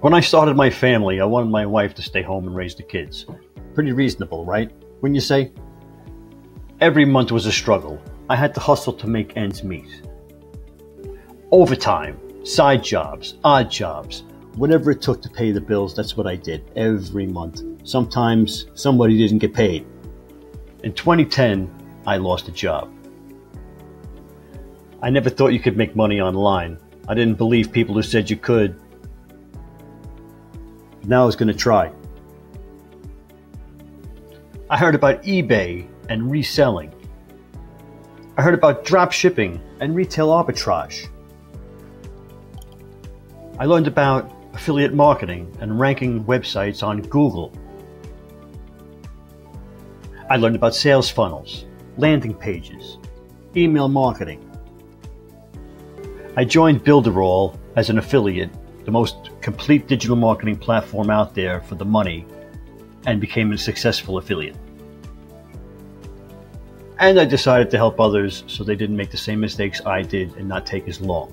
When I started my family, I wanted my wife to stay home and raise the kids. Pretty reasonable, right? Wouldn't you say? Every month was a struggle. I had to hustle to make ends meet. Overtime, side jobs, odd jobs, whatever it took to pay the bills, that's what I did every month. Sometimes somebody didn't get paid. In 2010, I lost a job. I never thought you could make money online. I didn't believe people who said you could. Now I was going to try. I heard about eBay and reselling. I heard about drop shipping and retail arbitrage. I learned about affiliate marketing and ranking websites on Google. I learned about sales funnels, landing pages, email marketing. I joined Builderall as an affiliate, the most complete digital marketing platform out there for the money, and became a successful affiliate. And I decided to help others so they didn't make the same mistakes I did and not take as long.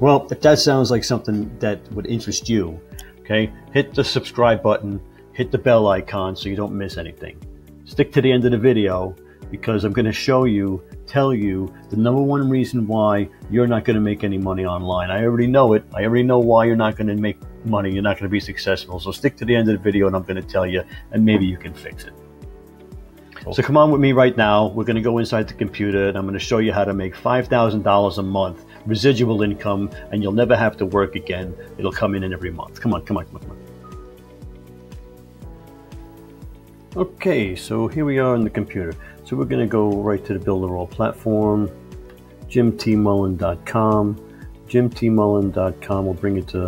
Well, if that sounds like something that would interest you, okay, hit the subscribe button, hit the bell icon so you don't miss anything. Stick to the end of the video, because I'm going to show you, tell you, the #1 reason why you're not going to make any money online. I already know it. I already know why you're not going to make money. You're not going to be successful. So stick to the end of the video and I'm going to tell you, and maybe you can fix it. Cool. So come on with me right now. We're going to go inside the computer and I'm going to show you how to make $5,000 a month residual income, and you'll never have to work again. It'll come in every month. Come on, come on, come on, come on. Okay, so here we are on the computer. So we're going to go right to the Builderall platform, jimtmullen.com. Jimtmullen.com will bring you to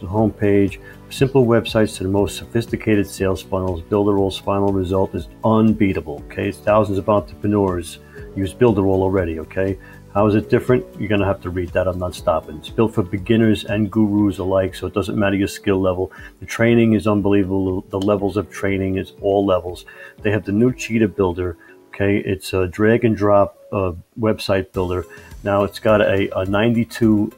the homepage. Simple websites to the most sophisticated sales funnels. Builderall's final result is unbeatable. Okay, it's thousands of entrepreneurs use Builderall already. Okay, how is it different? You're going to have to read that. I'm not stopping. It's built for beginners and gurus alike, so it doesn't matter your skill level. The training is unbelievable. The levels of training is all levels. They have the new Cheetah Builder. Okay, it's a drag and drop website builder. Now it's got a 92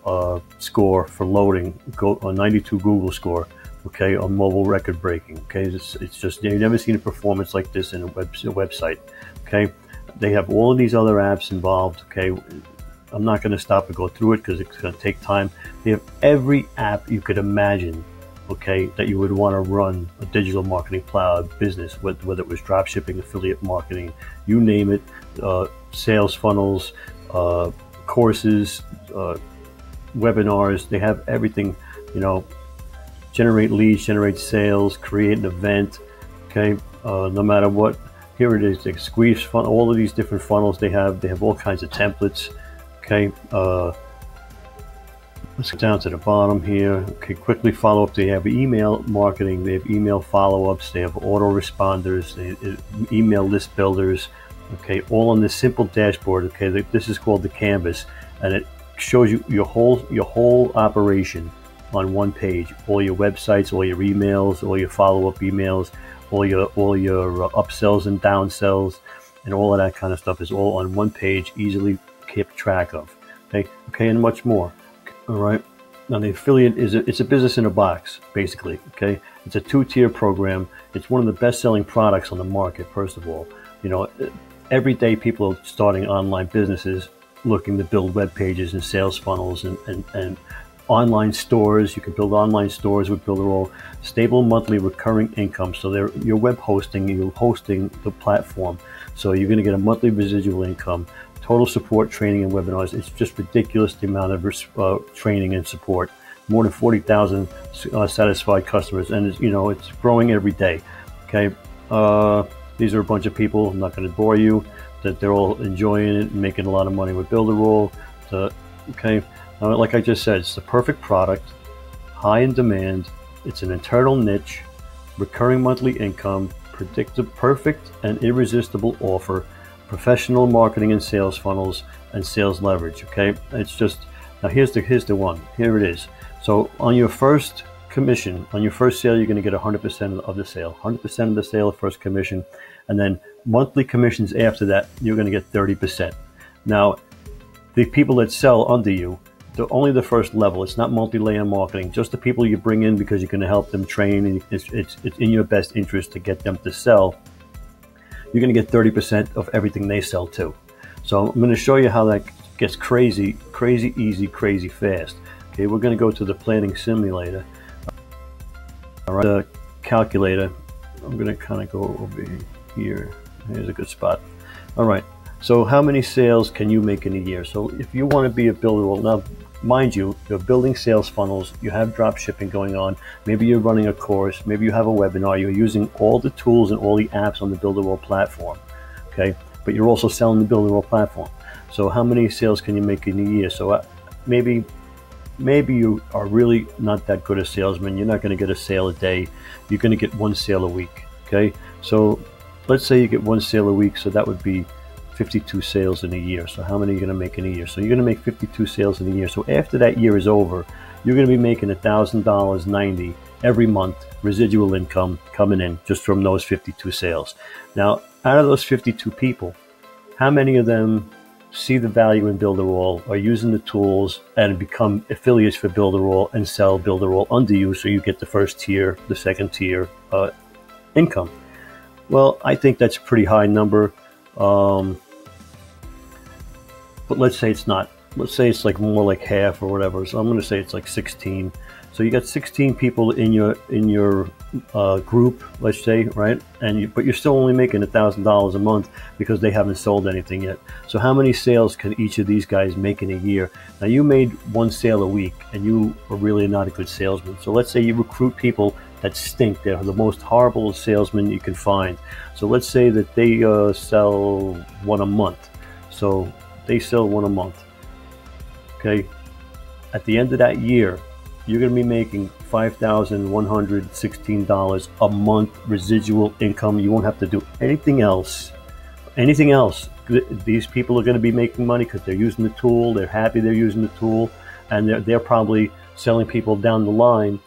score for loading, a 92 Google score, okay, on mobile record breaking. Okay, it's just, you've never seen a performance like this in a website. Okay, they have all of these other apps involved. Okay, I'm not going to stop and go through it because it's going to take time. They have every app you could imagine, okay, that you would want to run a digital marketing business, whether it was drop shipping, affiliate marketing, you name it, sales funnels, courses, webinars. They have everything, you know, generate leads, generate sales, create an event, okay, no matter what. Here it is, they squeeze funnel, all of these different funnels they have all kinds of templates, okay. Let's go down to the bottom here. Okay, quickly follow up. They have email marketing. They have email follow-ups. They have autoresponders. They email list builders. Okay, all on this simple dashboard. Okay, this is called the canvas, and it shows you your whole operation on one page. All your websites, all your emails, all your follow-up emails, all your upsells and downsells, and all of that kind of stuff is all on one page, easily kept track of. Okay, okay, and much more. All right. Now the affiliate is it's a business in a box, basically. Okay, it's a two-tier program. It's one of the best-selling products on the market. First of all, you know, every day people are starting online businesses, looking to build web pages and sales funnels and online stores. You can build online stores with Builderall. Stable monthly recurring income. So they're your web hosting. You're hosting the platform, so you're going to get a monthly residual income. Total support, training, and webinars. It's just ridiculous the amount of training and support. More than 40,000 satisfied customers, and it's, you know, it's growing every day. Okay, these are a bunch of people. I'm not going to bore you. That they're all enjoying it and making a lot of money with Builderall. Okay, like I just said, it's the perfect product, high in demand. It's an internal niche, recurring monthly income, predictive, perfect, and irresistible offer. Professional marketing and sales funnels and sales leverage. Okay, it's just, now here's the one, here it is. So on your first commission, on your first sale, you're going to get 100% of the sale, 100% of the sale, first commission, and then monthly commissions after that, you're going to get 30%. Now the people that sell under you, only the first level. It's not multi-layer marketing. Just the people you bring in because you're going to help them train, and it's in your best interest to get them to sell. You're going to get 30% of everything they sell too. So I'm going to show you how that gets crazy, crazy easy, crazy fast. Okay, we're going to go to the planning simulator. All right, the calculator. I'm going to kind of go over here. Here's a good spot. All right. So how many sales can you make in a year? So if you want to be a Builderall, now mind you, you're building sales funnels, you have drop shipping going on, maybe you're running a course, maybe you have a webinar, you're using all the tools and all the apps on the Builderall platform, okay? But you're also selling the Builderall platform. So how many sales can you make in a year? So maybe you are really not that good a salesman, you're not going to get a sale a day, you're going to get one sale a week, okay? So let's say you get one sale a week, so that would be 52 sales in a year. So how many are you going to make in a year? So you're going to make 52 sales in a year. So after that year is over, you're going to be making $1,090 every month residual income coming in just from those 52 sales. Now, out of those 52 people, how many of them see the value in Builderall, are using the tools, and become affiliates for Builderall and sell Builderall under you, so you get the first tier, the second tier income? Well, I think that's a pretty high number. But let's say it's not. Let's say it's like more like half or whatever. So I'm going to say it's like 16. So you got 16 people in your group, let's say, right? And you, but you're still only making $1,000 a month because they haven't sold anything yet. So how many sales can each of these guys make in a year? Now you made one sale a week, and you are really not a good salesman. So let's say you recruit people that stink. They're the most horrible salesman you can find. So let's say that they sell one a month. So they sell one a month, okay? At the end of that year, you're gonna be making $5,116 a month residual income. You won't have to do anything else. Anything else. These people are gonna be making money because they're using the tool, they're happy they're using the tool, and they're probably selling people down the line,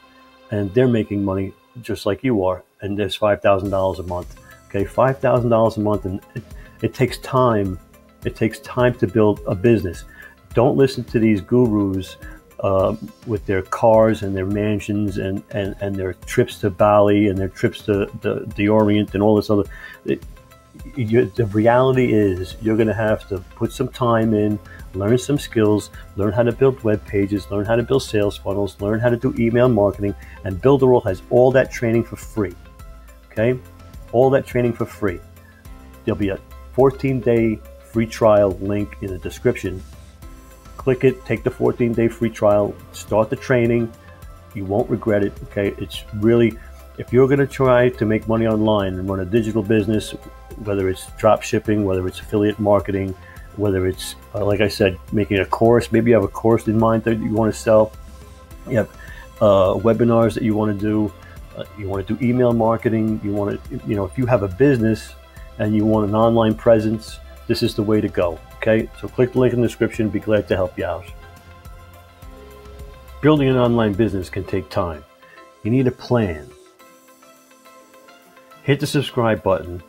and they're making money just like you are, and there's $5,000 a month, okay? $5,000 a month, and it takes time. It takes time to build a business. Don't listen to these gurus with their cars and their mansions and their trips to Bali and their trips to the Orient and all this other. The reality is you're going to have to put some time in, learn some skills, learn how to build web pages, learn how to build sales funnels, learn how to do email marketing, and Builderall has all that training for free, okay? All that training for free. There'll be a 14-day free trial link in the description. Click it, take the 14-day free trial, start the training. You won't regret it, okay? It's really, if you're gonna try to make money online and run a digital business, whether it's drop shipping, whether it's affiliate marketing, whether it's, like I said, making a course, maybe you have a course in mind that you wanna sell, you have webinars that you wanna do email marketing, you wanna, you know, if you have a business and you want an online presence, this is the way to go, okay? So click the link in the description, be glad to help you out. Building an online business can take time. You need a plan. Hit the subscribe button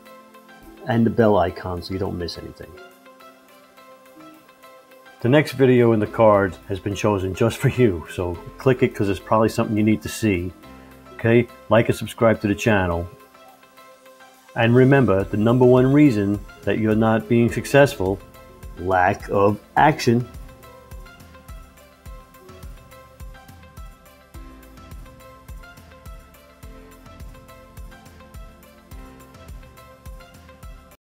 and the bell icon so you don't miss anything. The next video in the card has been chosen just for you, so click it because it's probably something you need to see, okay? Like and subscribe to the channel. And remember, the #1 reason that you're not being successful: lack of action.